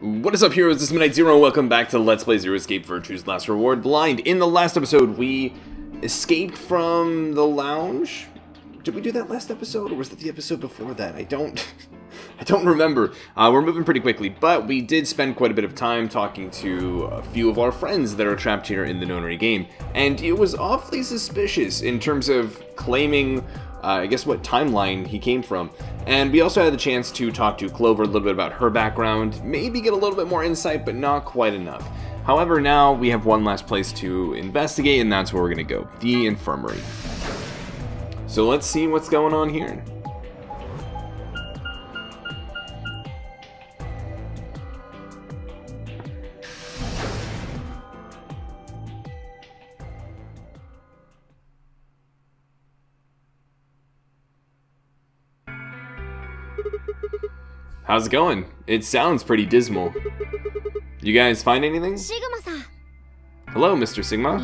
What is up, heroes? This is Midnight Zero, and welcome back to Let's Play Zero Escape Virtue's Last Reward Blind. In the last episode, we escaped from the lounge? Did we do that last episode, or was that the episode before that? I don't remember. We're moving pretty quickly, but we did spend quite a bit of time talking to a few of our friends that are trapped here in the Nonary game, and it was awfully suspicious in terms of claiming I guess what timeline he came from. And we also had the chance to talk to Clover a little bit about her background, maybe get a little bit more insight, but not quite enough. However, now we have one last place to investigate, and that's where we're gonna go, the infirmary. So let's see what's going on here. How's it going? It sounds pretty dismal. You guys find anything? Sigma-san. Hello, Mr. Sigma.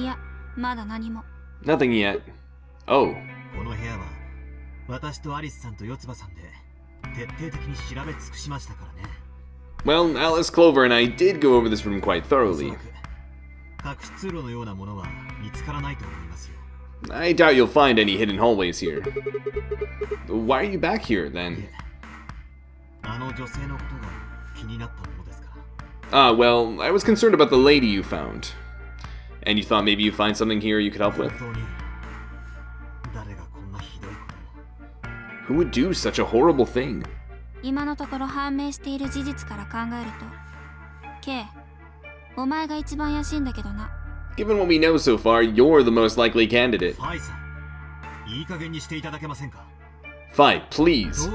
Nothing yet. Oh. Well, Alice, Clover, and I did go over this room quite thoroughly. I doubt you'll find any hidden hallways here. Why are you back here, then? Well, I was concerned about the lady you found. And you thought maybe you'd find something here you could help with? Who would do such a horrible thing? Given what we know so far, you're the most likely candidate. Phi, please.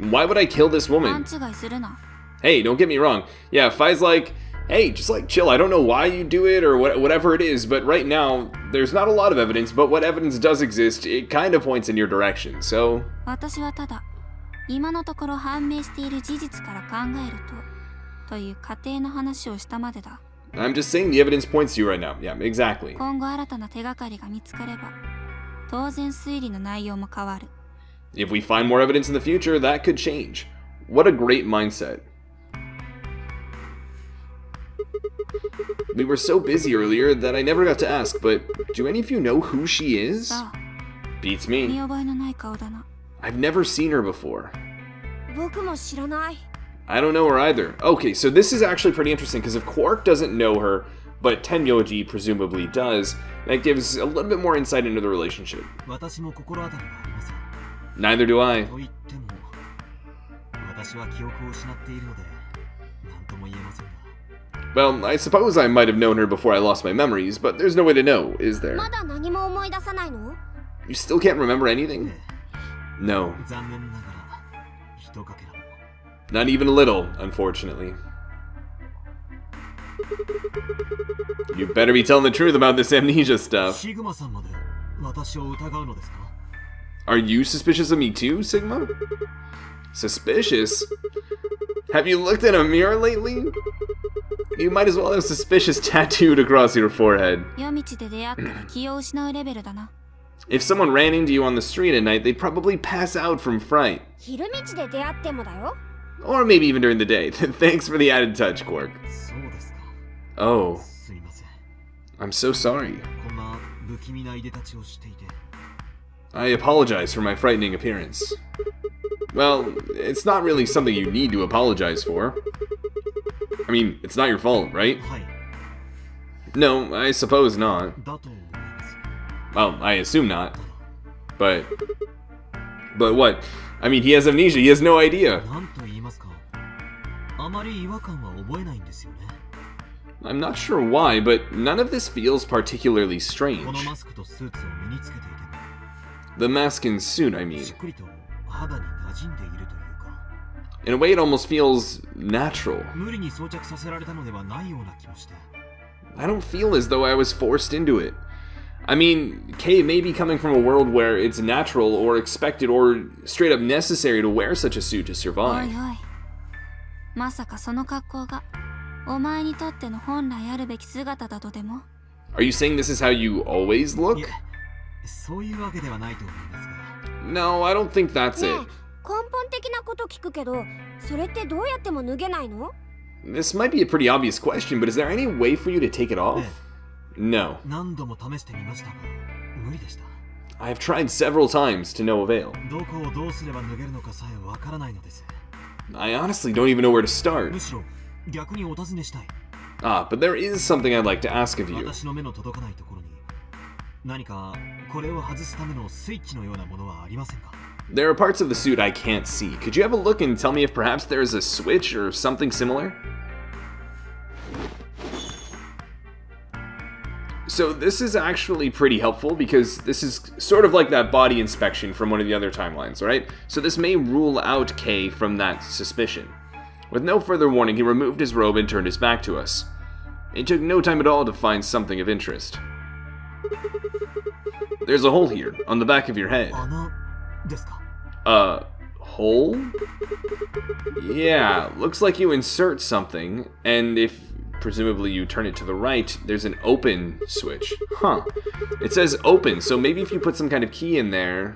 Why would I kill this woman? Hey, don't get me wrong. Yeah, Phi's like, hey, just like chill. I don't know why you do it or whatever it is, but right now, there's not a lot of evidence, but what evidence does exist, it kind of points in your direction, so... I'm just saying the evidence points to you right now. Yeah, exactly. If we find more evidence in the future, that could change. What a great mindset. We were so busy earlier that I never got to ask, but do any of you know who she is? Beats me. I've never seen her before. I don't know her either. Okay, so this is actually pretty interesting, because if Quark doesn't know her, but Tenmyouji presumably does, that gives a little bit more insight into the relationship. Neither do I. Well, I suppose I might have known her before I lost my memories, but there's no way to know, is there? You still can't remember anything? No. Not even a little, unfortunately. You better be telling the truth about this amnesia stuff. Are you suspicious of me too, Sigma? Suspicious? Have you looked in a mirror lately? You might as well have suspicious tattooed across your forehead. If someone ran into you on the street at night, they'd probably pass out from fright. Or maybe even during the day. Thanks for the added touch, Quark. Oh. I'm so sorry. I apologize for my frightening appearance. Well, it's not really something you need to apologize for. I mean, it's not your fault, right? No, I suppose not. Well, I assume not. But what? I mean, he has amnesia, he has no idea. I'm not sure why, but none of this feels particularly strange. The mask and suit, I mean. In a way, it almost feels natural. I don't feel as though I was forced into it. I mean, K may be coming from a world where it's natural or expected or straight up necessary to wear such a suit to survive. Are you saying this is how you always look? No, I don't think that's it. 的なこと聞くけど、それってどうやっても脱げないの? This might be a pretty obvious question, but is there any way for you to take it off? No. I have tried several times to no avail. I honestly don't even know where to start. Ah, but there is something I'd like to ask of you. There are parts of the suit I can't see. Could you have a look and tell me if perhaps there is a switch or something similar? So this is actually pretty helpful because this is sort of like that body inspection from one of the other timelines, right? So this may rule out K from that suspicion. With no further warning, he removed his robe and turned his back to us. It took no time at all to find something of interest. There's a hole here, on the back of your head. Hole? Yeah, looks like you insert something, and if presumably you turn it to the right, there's an open switch. Huh. It says open, so maybe if you put some kind of key in there...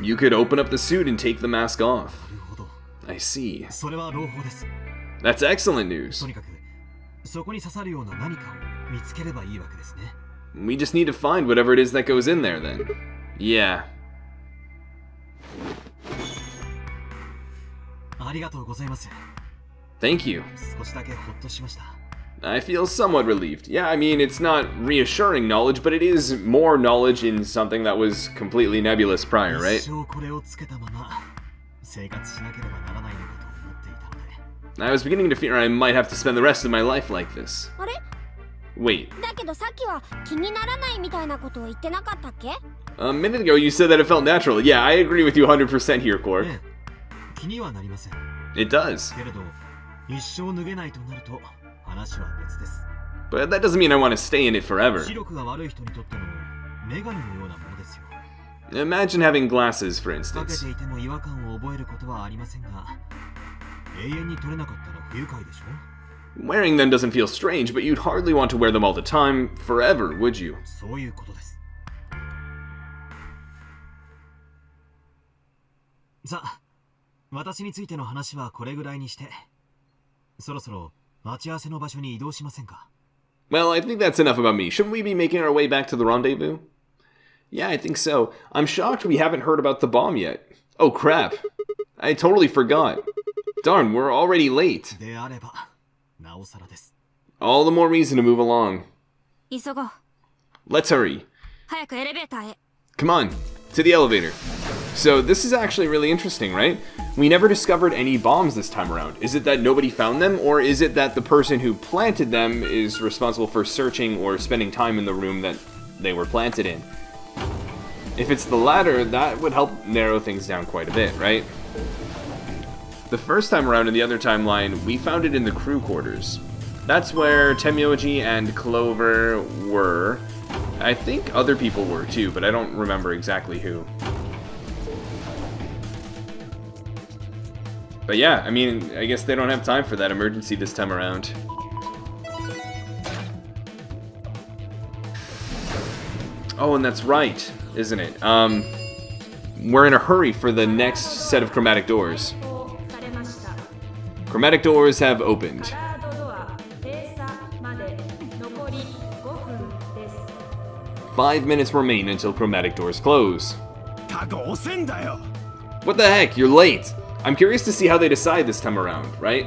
You could open up the suit and take the mask off. I see. That's excellent news. We just need to find whatever it is that goes in there, then. Yeah. Thank you. I feel somewhat relieved. Yeah, I mean, it's not reassuring knowledge, but it is more knowledge in something that was completely nebulous prior, right? I was beginning to fear I might have to spend the rest of my life like this. Wait. A minute ago you said that it felt natural. Yeah, I agree with you 100% here, Quark. It does. But that doesn't mean I want to stay in it forever. Imagine having glasses, for instance. Wearing them doesn't feel strange, but you'd hardly want to wear them all the time, forever, would you? Well, I think that's enough about me. Shouldn't we be making our way back to the rendezvous? Yeah, I think so. I'm shocked we haven't heard about the bomb yet. Oh crap. I totally forgot. Darn, we're already late. All the more reason to move along. Let's hurry. Come on, to the elevator. So this is actually really interesting, right? We never discovered any bombs this time around. Is it that nobody found them, or is it that the person who planted them is responsible for searching or spending time in the room that they were planted in? If it's the latter, that would help narrow things down quite a bit, right? The first time around in the other timeline, we found it in the crew quarters. That's where Tenmyouji and Clover were. I think other people were too, but I don't remember exactly who. But yeah, I mean, I guess they don't have time for that emergency this time around. Oh, and that's right, isn't it? We're in a hurry for the next set of chromatic doors. Chromatic doors have opened. Five minutes remain until chromatic doors close. What the heck? You're late! I'm curious to see how they decide this time around, right?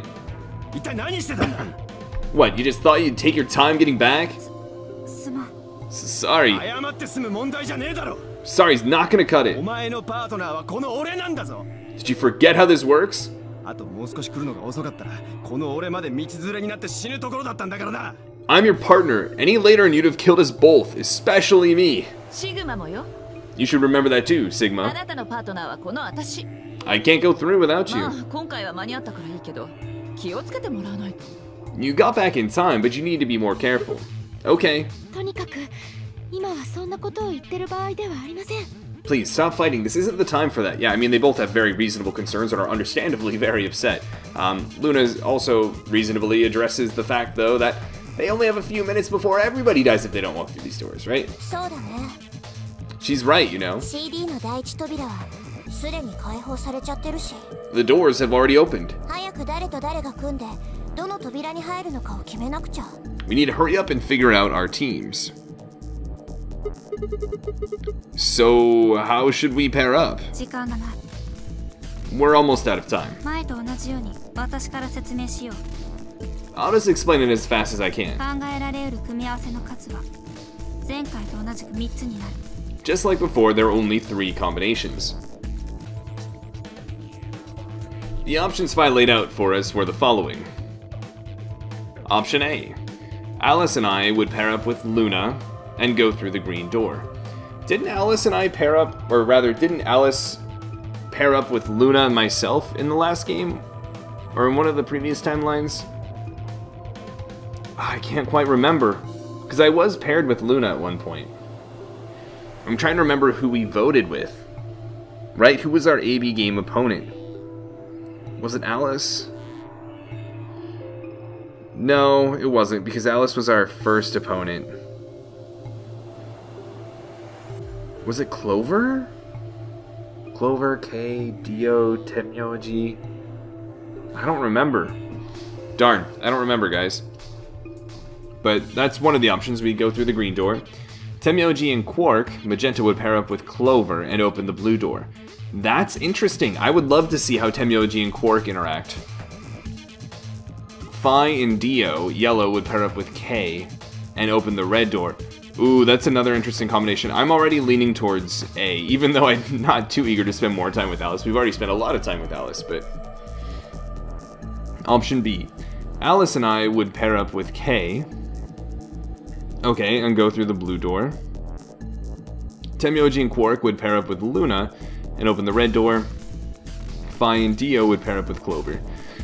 What, you just thought you'd take your time getting back? Sorry. Sorry's not gonna cut it. Did you forget how this works? I'm your partner. Any later and you'd have killed us both, especially me. You should remember that too, Sigma. I can't go through without you. You got back in time, but you need to be more careful. Okay. Please, stop fighting. This isn't the time for that. Yeah, I mean, they both have very reasonable concerns and are understandably very upset. Luna also reasonably addresses the fact, though, that they only have a few minutes before everybody dies if they don't walk through these doors, right? She's right, you know. The doors have already opened. We need to hurry up and figure out our teams. So, how should we pair up? We're almost out of time. I'll just explain it as fast as I can. Just like before, there are only 3 combinations. The options Phi laid out for us were the following. Option A. Alice and I would pair up with Luna and go through the green door. Didn't Alice and I pair up, or rather, didn't Alice pair up with Luna and myself in the last game? Or in one of the previous timelines? I can't quite remember, because I was paired with Luna at one point. I'm trying to remember who we voted with. Right? Who was our AB game opponent? Was it Alice? No, it wasn't, because Alice was our first opponent. Was it Clover? Clover, K, Dio, Tenmyouji. I don't remember. Darn, I don't remember, guys. But that's one of the options. We go through the green door. Tenmyouji and Quark, Magenta would pair up with Clover and open the blue door. That's interesting. I would love to see how Tenmyouji and Quark interact. Phi and Dio, Yellow, would pair up with K and open the red door. Ooh, that's another interesting combination. I'm already leaning towards A, even though I'm not too eager to spend more time with Alice. We've already spent a lot of time with Alice, but... Option B. Alice and I would pair up with K. Okay, and go through the blue door. Tenmyouji and Quark would pair up with Luna and open the red door. Phi and Dio would pair up with Clover.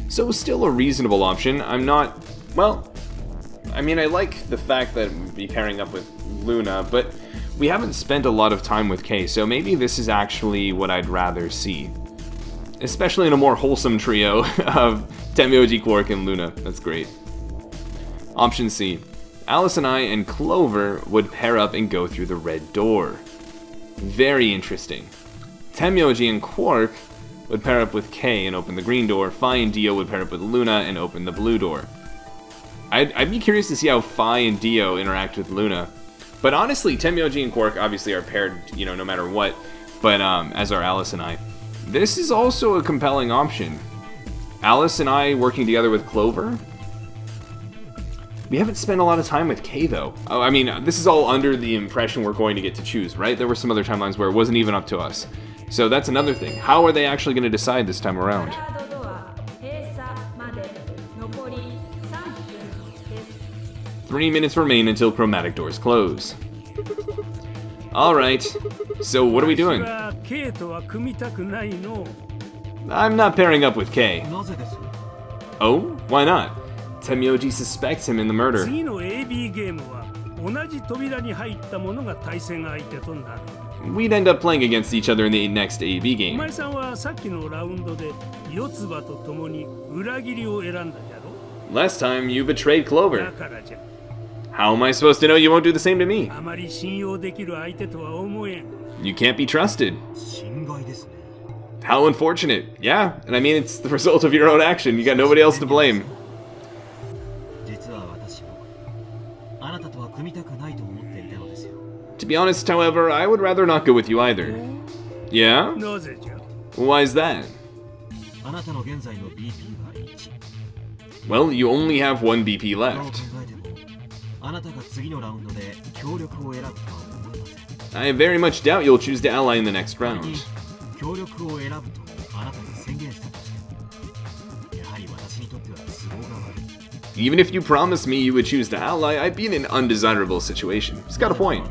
So still a reasonable option. I'm not... Well, I mean, I like the fact that we'd be pairing up with Luna, but we haven't spent a lot of time with K, so maybe this is actually what I'd rather see. Especially in a more wholesome trio of Tenmyouji, Quark, and Luna. That's great. Option C. Alice and I and Clover would pair up and go through the red door. Very interesting. Tenmyouji and Quark would pair up with K and open the green door. Phi and Dio would pair up with Luna and open the blue door. I'd be curious to see how Phi and Dio interact with Luna. But honestly, Tenmyouji and Quark obviously are paired, you know, no matter what. But as are Alice and I. This is also a compelling option. Alice and I working together with Clover. We haven't spent a lot of time with K, though. Oh, I mean, this is all under the impression we're going to get to choose, right? There were some other timelines where it wasn't even up to us. So that's another thing. How are they actually going to decide this time around? Three minutes remain until chromatic doors close. Alright, so what are we doing? I'm not pairing up with K. Oh? Why not? Tenmyouji suspects him in the murder. We'd end up playing against each other in the next AB game. Last time you betrayed Clover. How am I supposed to know you won't do the same to me? You can't be trusted. How unfortunate. Yeah, and I mean it's the result of your own action. You got nobody else to blame. To be honest, however, I would rather not go with you either. Yeah? Why is that? Well, you only have 1 BP left. I very much doubt you'll choose to ally in the next round. Even if you promised me you would choose to ally, I'd be in an undesirable situation. He's got a point.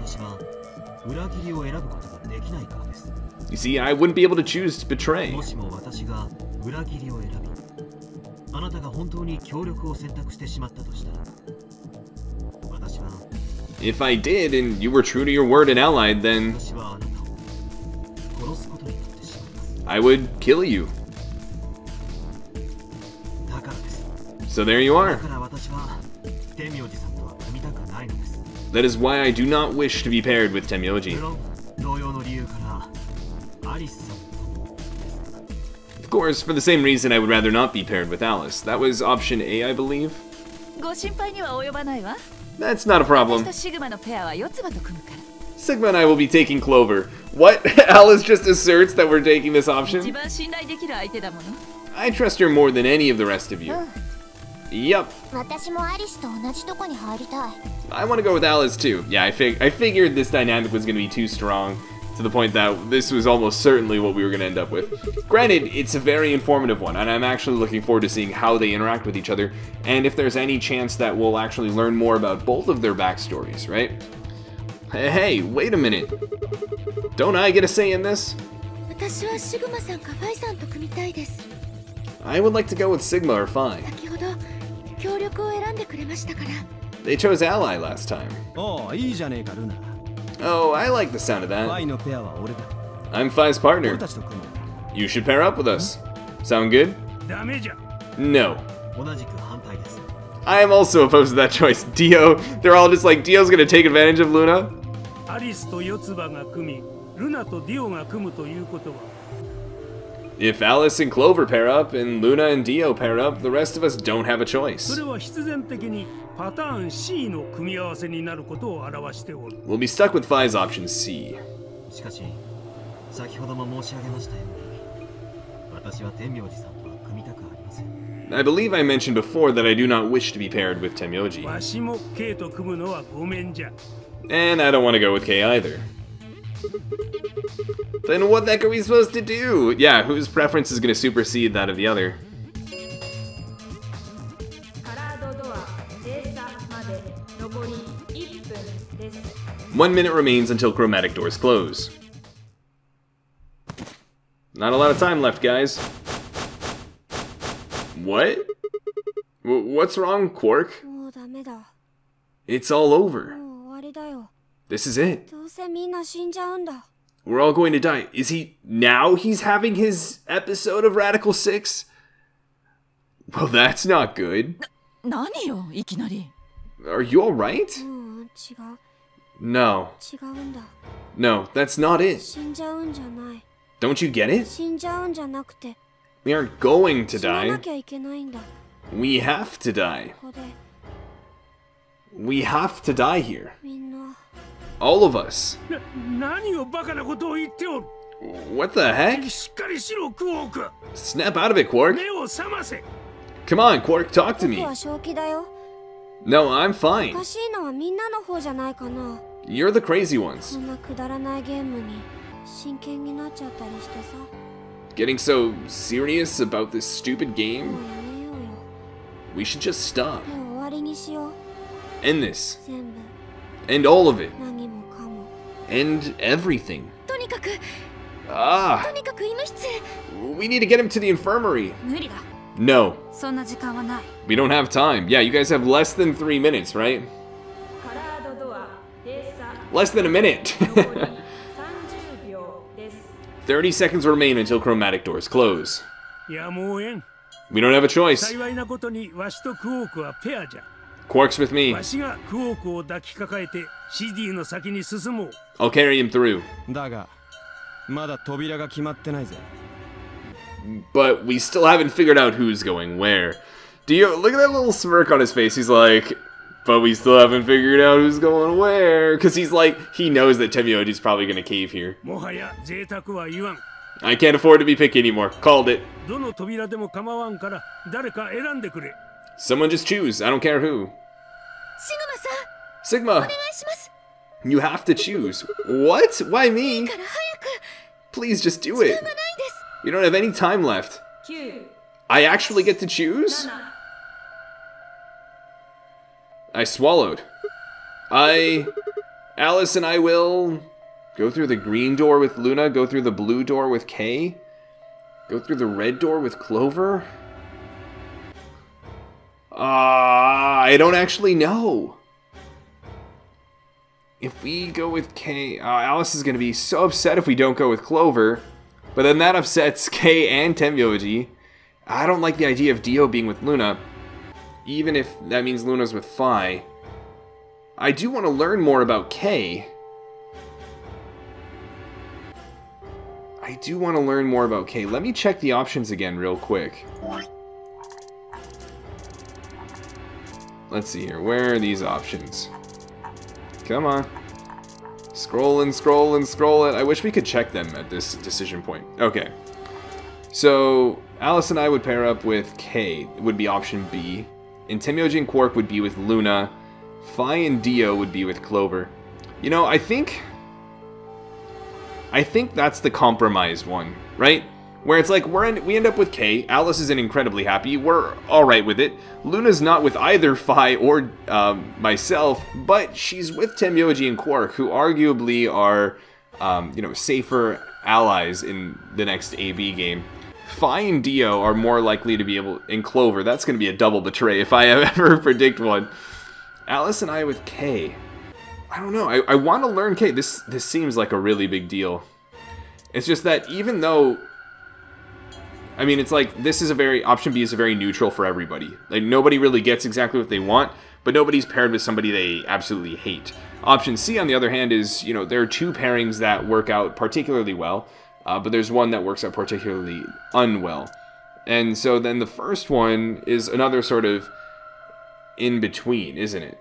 You see, I wouldn't be able to choose to betray. If I did, and you were true to your word and allied, then... I would kill you. So there you are. That is why I do not wish to be paired with Tenmyouji. Of course, for the same reason I would rather not be paired with Alice. That was option A, I believe. That's not a problem. Sigma and I will be taking Clover. What? Alice just asserts that we're taking this option? I trust her more than any of the rest of you. Yup. I want to go with Alice too. Yeah, I figured this dynamic was going to be too strong, to the point that this was almost certainly what we were going to end up with. Granted, it's a very informative one, and I'm actually looking forward to seeing how they interact with each other, and if there's any chance that we'll actually learn more about both of their backstories, right? Hey, wait a minute. Don't I get a say in this? I would like to go with Sigma or Phi. They chose Ally last time. Oh, I like the sound of that. I'm Phi's partner. You should pair up with us. Sound good? No. I am also opposed to that choice. Dio, they're all just like, Dio's gonna take advantage of Luna? If Alice and Clover pair up, and Luna and Dio pair up, the rest of us don't have a choice. We'll be stuck with Phi's option C. I believe I mentioned before that I do not wish to be paired with Tenmyouji. And I don't want to go with K either. Then what the heck are we supposed to do? Yeah, whose preference is going to supersede that of the other? One minute remains until chromatic doors close. Not a lot of time left, guys. What? What's wrong, Quark? It's all over. This is it. We're all going to die. Is he... now he's having his episode of Radical Six? Well, that's not good. Are you alright? No. No, that's not it. Don't you get it? We aren't going to die. We have to die. We have to die here. All of us. What the heck? Snap out of it, Quark. Come on, Quark, talk to me. No, I'm fine. You're the crazy ones. Getting so serious about this stupid game? We should just stop. End this. End all of it. End everything. Ah! We need to get him to the infirmary. No. We don't have time. Yeah, you guys have less than 3 minutes, right? Less than a minute. 30 seconds remain until chromatic doors close. We don't have a choice. Quark's with me. I'll carry him through. But we still haven't figured out who's going where. Dio, look at that little smirk on his face. He's like, but we still haven't figured out who's going where. Because he's like, he knows that Tenmyouji's probably going to cave here. I can't afford to be picky anymore. Called it. Someone just choose. I don't care who. Sigma! You have to choose. What? Why me? Please just do it. You don't have any time left. I actually get to choose? I swallowed. Alice and I will go through the green door with Luna, go through the blue door with K, go through the red door with Clover. I don't actually know. If we go with K, Alice is going to be so upset if we don't go with Clover. But then that upsets K and Tenmyouji. I don't like the idea of Dio being with Luna, even if that means Luna's with Phi. I do want to learn more about K. I I do want to learn more about K. Let me check the options again real quick. Let's see here. Where are these options? Come on. Scroll and scroll and scroll it. I wish we could check them at this decision point. Okay. So, Alice and I would pair up with K. It would be option B. And Tenmyouji and Quark would be with Luna. Phi and Dio would be with Clover. You know, I think that's the compromise one, right? Where it's like, we end up with K, Alice isn't incredibly happy, we're alright with it, Luna's not with either Phi or myself, but she's with Tenmyouji and Quark, who arguably are, you know, safer allies in the next AB game. Phi and Dio are more likely to be able, in Clover, that's going to be a double betray if I ever predict one. Alice and I with K. I don't know, I want to learn K. This seems like a really big deal. It's just that even though... I mean, it's like, this is a very... Option B is a very neutral for everybody. Like, nobody really gets exactly what they want, but nobody's paired with somebody they absolutely hate. Option C, on the other hand, is, you know, there are two pairings that work out particularly well, but there's one that works out particularly unwell. And so then the first one is another sort of in-between, isn't it?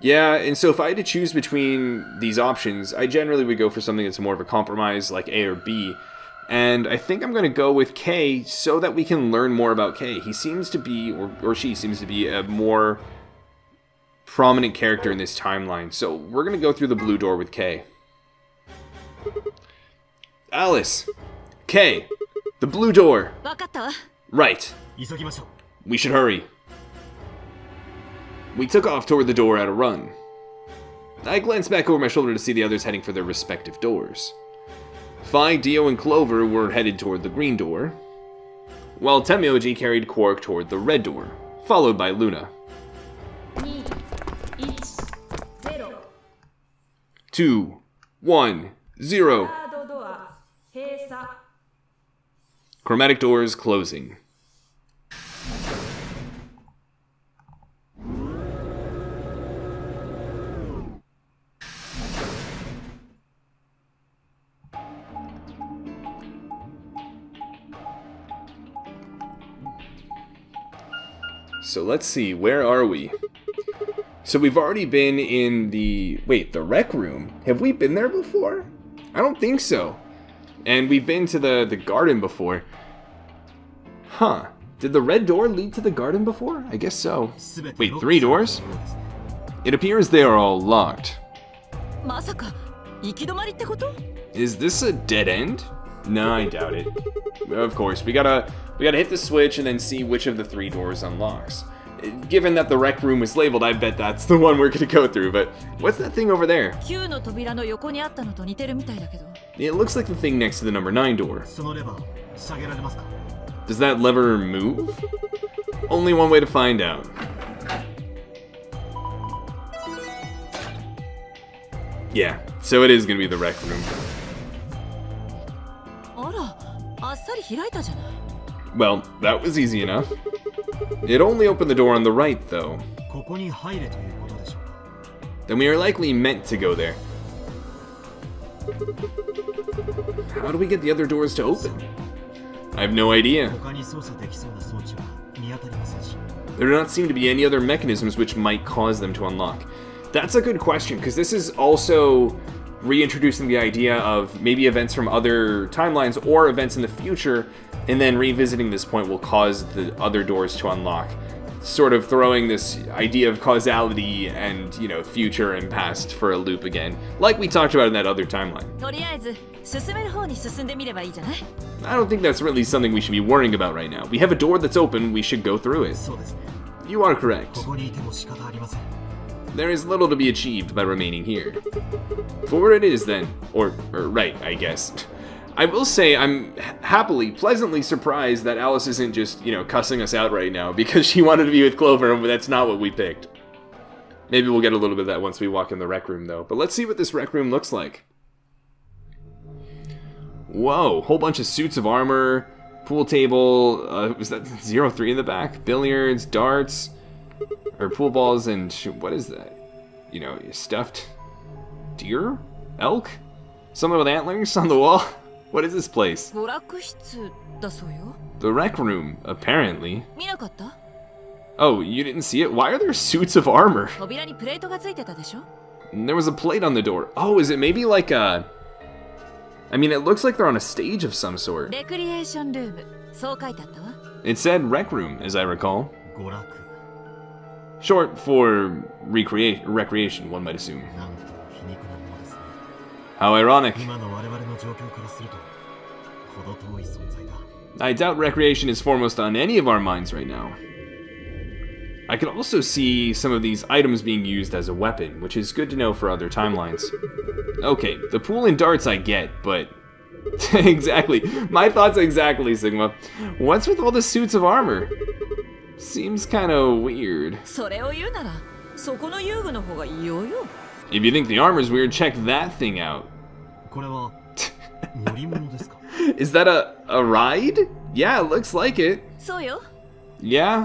Yeah, and so if I had to choose between these options, I generally would go for something that's more of a compromise, like A or B. And I think I'm going to go with K so that we can learn more about K. He seems to be, or she seems to be, a more prominent character in this timeline. So we're going to go through the blue door with K. Alice! K! The blue door! Right. We should hurry. We took off toward the door at a run. I glanced back over my shoulder to see the others heading for their respective doors. Phi, Dio, and Clover were headed toward the green door, while Tenmyouji carried Quark toward the red door, followed by Luna. 2, 1, 0. Chromatic doors closing. So let's see, where are we? So we've already been in the... Wait, the rec room? Have we been there before? I don't think so. And we've been to the garden before. Huh. Did the red door lead to the garden before? I guess so. Wait, 3 doors? It appears they are all locked. Is this a dead end? No, I doubt it. Of course, we gotta hit the switch and then see which of the 3 doors unlocks. Given that the rec room was labeled, I bet that's the one we're gonna go through, but what's that thing over there? It looks like the thing next to the number 9 door. Does that lever move? Only one way to find out. Yeah, so it is gonna be the rec room. Well, that was easy enough. It only opened the door on the right, though. Then we are likely meant to go there. How do we get the other doors to open? I have no idea. There do not seem to be any other mechanisms which might cause them to unlock. That's a good question, because this is also... reintroducing the idea of maybe events from other timelines or events in the future, and then revisiting this point will cause the other doors to unlock. Sort of throwing this idea of causality and, you know, future and past for a loop again, like we talked about in that other timeline. I don't think that's really something we should be worrying about right now. We have a door that's open, we should go through it. You are correct. There is little to be achieved by remaining here. Forward it is then, or right, I guess. I will say I'm happily, pleasantly surprised that Alice isn't just, you know, cussing us out right now because she wanted to be with Clover and that's not what we picked. Maybe we'll get a little bit of that once we walk in the rec room though, but let's see what this rec room looks like. Whoa, whole bunch of suits of armor, pool table, was that 03 in the back? Billiards, darts. Or pool balls and... what is that? you know, stuffed deer? Elk? Someone with antlers on the wall? What is this place? The rec room, apparently. Oh, you didn't see it? Why are there suits of armor? And there was a plate on the door. Oh, is it maybe like a... I mean, it looks like they're on a stage of some sort. It said rec room, as I recall. Short for recreation, one might assume. How ironic. I doubt recreation is foremost on any of our minds right now. I can also see some of these items being used as a weapon, which is good to know for other timelines. Okay, the pool and darts I get, but... exactly. My thoughts exactly, Sigma. What's with all the suits of armor? Seems kind of weird. If you think the armor's weird, check that thing out. Is that a ride? Yeah, it looks like it. Yeah.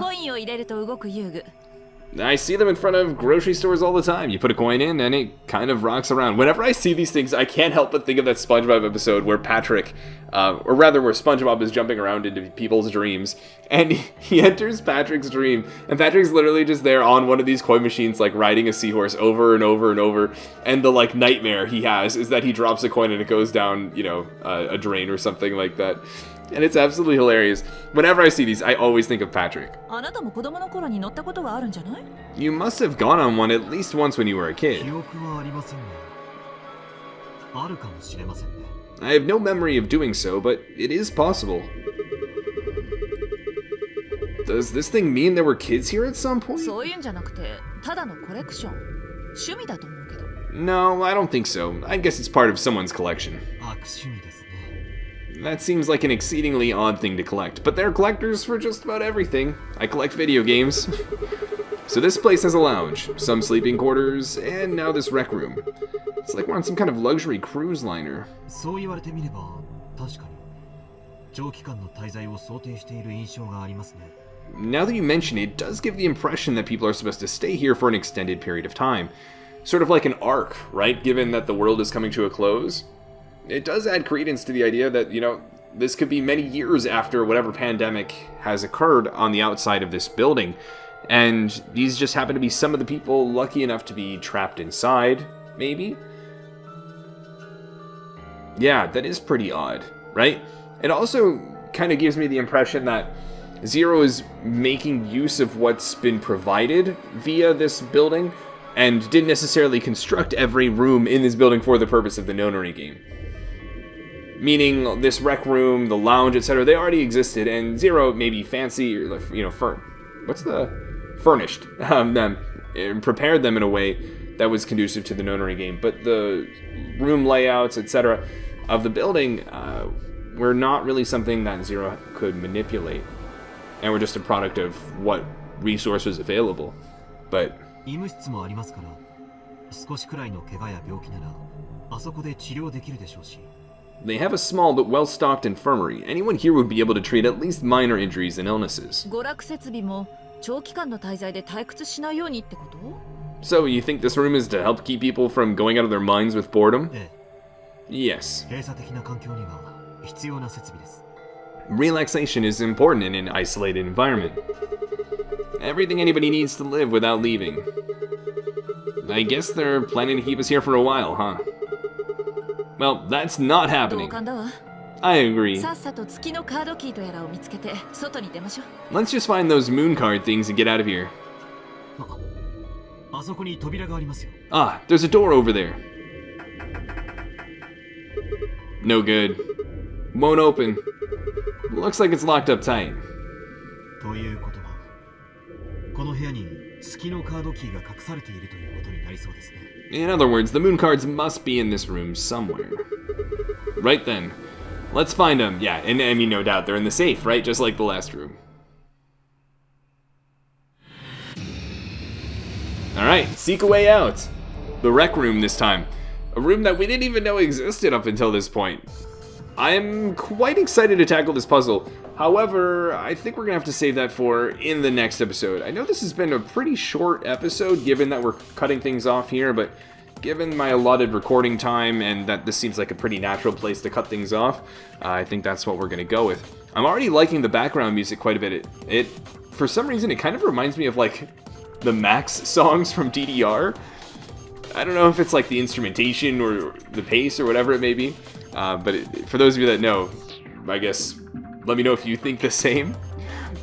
I see them in front of grocery stores all the time. You put a coin in and it kind of rocks around. Whenever I see these things, I can't help but think of that SpongeBob episode where Patrick, or rather where SpongeBob is jumping around into people's dreams. And he enters Patrick's dream. And Patrick's literally just there on one of these coin machines, like riding a seahorse over and over and over. And the like nightmare he has is that he drops a coin and it goes down, you know, a drain or something like that. And it's absolutely hilarious. Whenever I see these, I always think of Patrick. You must have gone on one at least once when you were a kid. I have no memory of doing so, but it is possible. Does this thing mean there were kids here at some point? No, I don't think so. I guess it's part of someone's collection. That seems like an exceedingly odd thing to collect, but they're collectors for just about everything. I collect video games. So this place has a lounge, some sleeping quarters, and now this rec room. It's like we're on some kind of luxury cruise liner. Now that you mention it, it does give the impression that people are supposed to stay here for an extended period of time. Sort of like an arc, right? Given that the world is coming to a close. It does add credence to the idea that, you know, this could be many years after whatever pandemic has occurred on the outside of this building. And these just happen to be some of the people lucky enough to be trapped inside, maybe? Yeah, that is pretty odd, right? It also kind of gives me the impression that Zero is making use of what's been provided via this building and didn't necessarily construct every room in this building for the purpose of the Nonary game. Meaning, this rec room, the lounge, etc., they already existed, and Zero maybe fancy, or, you know, furnished them, and prepared them in a way that was conducive to the Nonary game. But the room layouts, etc., of the building were not really something that Zero could manipulate, and were just a product of what resource was available. But they have a small but well-stocked infirmary. Anyone here would be able to treat at least minor injuries and illnesses. So you think this room is to help keep people from going out of their minds with boredom? Yes. Relaxation is important in an isolated environment. Everything anybody needs to live without leaving. I guess they're planning to keep us here for a while, huh? Well, that's not happening. I agree. Let's just find those moon card things and get out of here. Ah, there's a door over there. No good. Won't open. Looks like it's locked up tight. In other words, the moon cards must be in this room somewhere. Right then. Let's find them. Yeah, and I mean, no doubt they're in the safe, right? Just like the last room. Alright, seek a way out. The rec room this time. A room that we didn't even know existed up until this point. I'm quite excited to tackle this puzzle. However, I think we're going to have to save that for in the next episode. I know this has been a pretty short episode, given that we're cutting things off here, but given my allotted recording time and that this seems like a pretty natural place to cut things off, I think that's what we're going to go with. I'm already liking the background music quite a bit. It for some reason, it kind of reminds me of, like, the Max songs from DDR. I don't know if it's, like, the instrumentation or the pace or whatever it may be, but for those of you that know, I guess let me know if you think the same.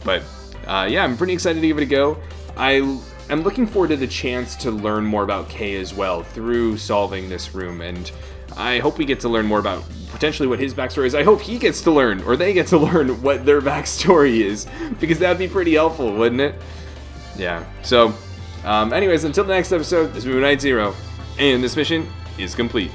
But, yeah, I'm pretty excited to give it a go. I'm looking forward to the chance to learn more about K as well through solving this room, and I hope we get to learn more about potentially what his backstory is. I hope he gets to learn, or they get to learn what their backstory is, because that'd be pretty helpful, wouldn't it? Yeah, so, anyways, until the next episode, this has been Midnight Zero, and this mission is complete.